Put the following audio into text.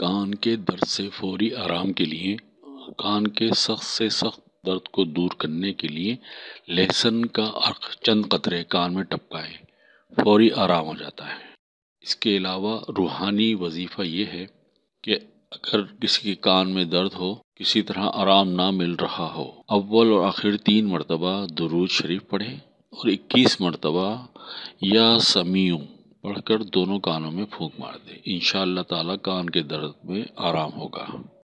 कान के दर्द से फौरी आराम के लिए, कान के सख्त से सख्त दर्द को दूर करने के लिए लहसुन का अर्क चंद कतरे कान में टपकाएं, फौरी आराम हो जाता है। इसके अलावा रूहानी वजीफ़ा ये है कि अगर किसी के कान में दर्द हो, किसी तरह आराम ना मिल रहा हो, अव्वल और आखिर 3 मरतबा दुरूद शरीफ पढ़ें और 21 मरतबा या समीऊ पढ़कर दोनों कानों में फूंक मार दें। इंशाअल्लाह ताला कान के दर्द में आराम होगा।